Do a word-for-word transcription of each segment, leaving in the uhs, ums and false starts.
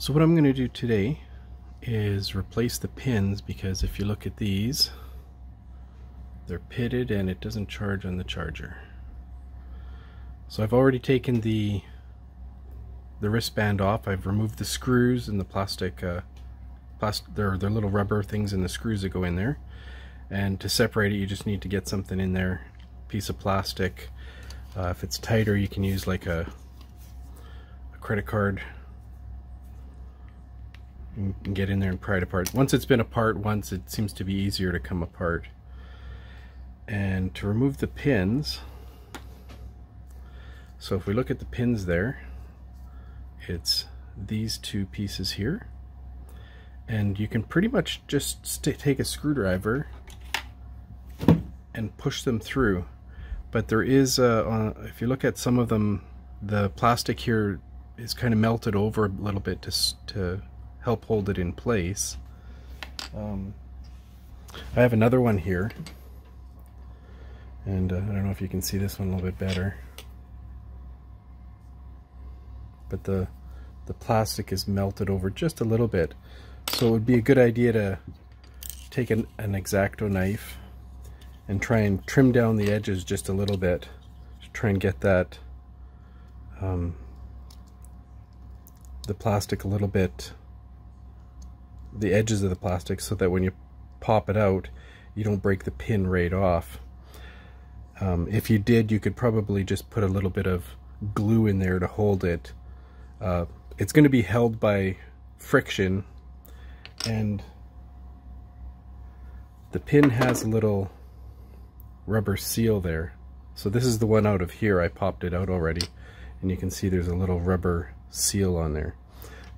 So what I'm going to do today is replace the pins, because if you look at these, they're pitted and it doesn't charge on the charger. So I've already taken the the wristband off. I've removed the screws and the plastic, uh, plastic they're, they're little rubber things and the screws that go in there. And to separate it, you just need to get something in there, piece of plastic. Uh, if it's tighter, you can use like a, a credit card and get in there and pry it apart. Once it's been apart once, it seems to be easier to come apart. And to remove the pins, so if we look at the pins there, it's these two pieces here, and you can pretty much just take a screwdriver and push them through. But there is, uh, uh, if you look at some of them, the plastic here is kind of melted over a little bit to, to help hold it in place. Um, I have another one here, and uh, I don't know if you can see this one a little bit better, but the the plastic is melted over just a little bit. So it would be a good idea to take an, an X-Acto knife and try and trim down the edges just a little bit to try and get that um, the plastic a little bit, the edges of the plastic, so that when you pop it out, you don't break the pin right off. Um, if you did, you could probably just put a little bit of glue in there to hold it. Uh, it's going to be held by friction, and the pin has a little rubber seal there. So this is the one out of here. I popped it out already, and you can see there's a little rubber seal on there.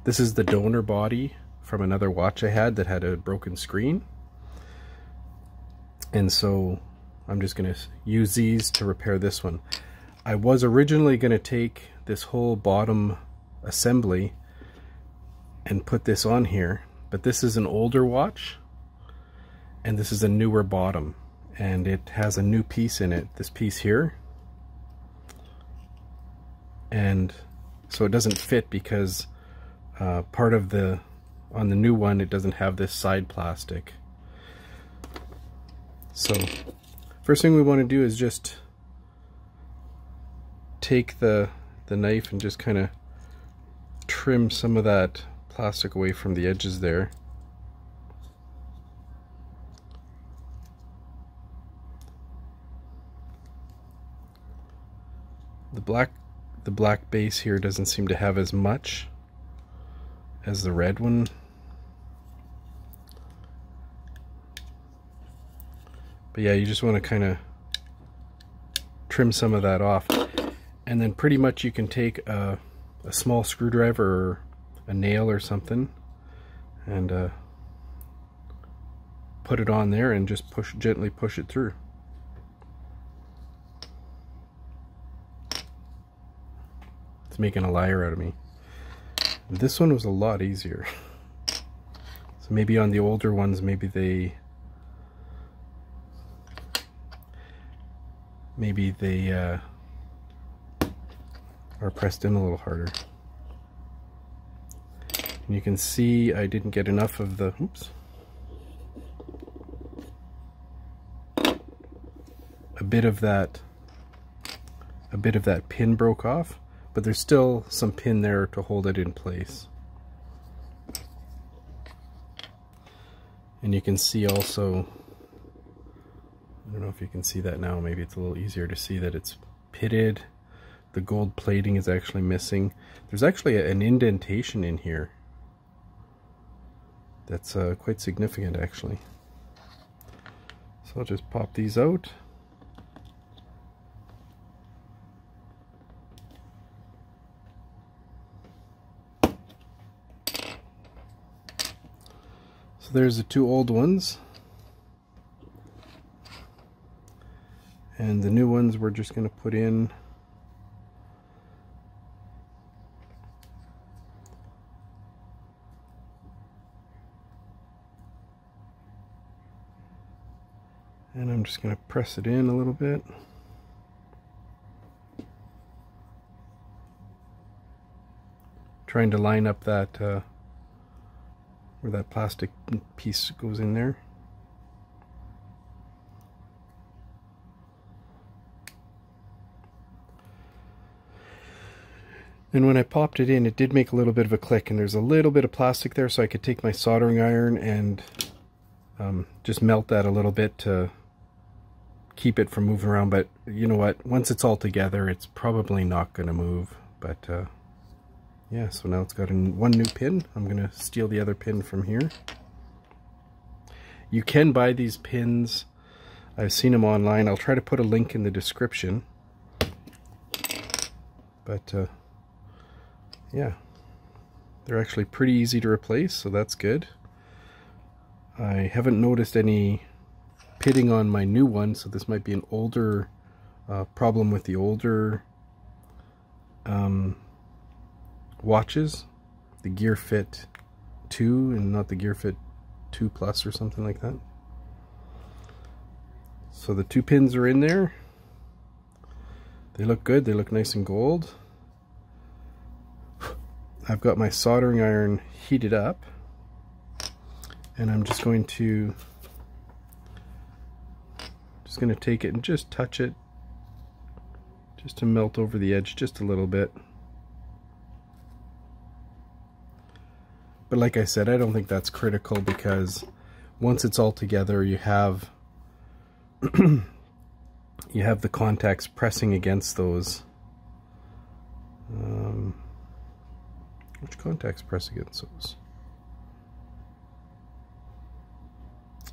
This is the donor body from another watch I had that had a broken screen, and so I'm just going to use these to repair this one. I was originally going to take this whole bottom assembly and put this on here, but this is an older watch and this is a newer bottom, and it has a new piece in it, this piece here, and so it doesn't fit because uh, part of the on the new one it doesn't have this side plastic. So first thing we want to do is just take the, the knife and just kind of trim some of that plastic away from the edges there. The black, the black base here doesn't seem to have as much as the red one. But yeah, you just want to kind of trim some of that off. And then pretty much you can take a, a small screwdriver or a nail or something and uh, put it on there and just push gently push it through. It's making a liar out of me. This one was a lot easier. So maybe on the older ones, maybe they maybe they uh, or pressed in a little harder. And you can see I didn't get enough of the, oops, a bit of that, a bit of that pin broke off, but there's still some pin there to hold it in place. And you can see also, I don't know if you can see that now, maybe it's a little easier to see that it's pitted. The gold plating is actually missing. There's actually a, an indentation in here that's uh, quite significant actually. So I'll just pop these out. So there's the two old ones, and the new ones we're just going to put in . And I'm just going to press it in a little bit. trying to line up that uh, where that plastic piece goes in there. And when I popped it in, it did make a little bit of a click, and there's a little bit of plastic there, so I could take my soldering iron and um, just melt that a little bit to keep it from moving around. But you know what, once it's all together, it's probably not going to move. But uh, yeah, so now it's got one new pin. I'm going to steal the other pin from here. You can buy these pins. I've seen them online. I'll try to put a link in the description. But... Uh, yeah, they're actually pretty easy to replace, so that's good. I haven't noticed any pitting on my new one, so this might be an older uh, problem with the older um, watches, the Gear Fit two and not the Gear Fit two Plus or something like that. So the two pins are in there. They look good, they look nice and gold. I've got my soldering iron heated up, and I'm just going to just going to take it and just touch it, just to melt over the edge just a little bit. But like I said, I don't think that's critical, because once it's all together, you have you have the contacts pressing against those. Um, Which contacts press against those?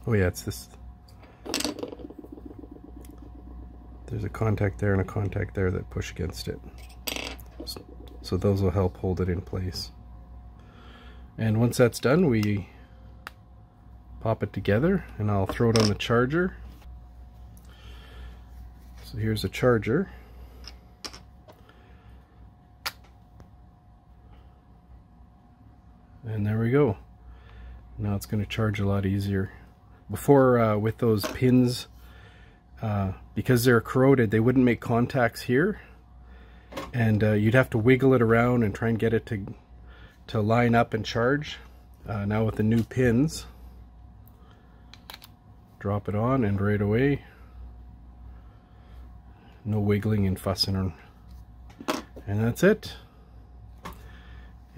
Oh yeah, it's this. There's a contact there and a contact there that push against it. So those will help hold it in place. And once that's done, we pop it together, and I'll throw it on the charger. So here's the charger. And there we go. Now it's going to charge a lot easier. Before, uh, with those pins, uh, because they're corroded, they wouldn't make contacts here, and uh, you'd have to wiggle it around and try and get it to to line up and charge. Uh, now with the new pins, drop it on and right away, no wiggling and fussing, and that's it.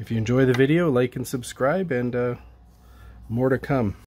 If you enjoy the video, like and subscribe, and uh, more to come.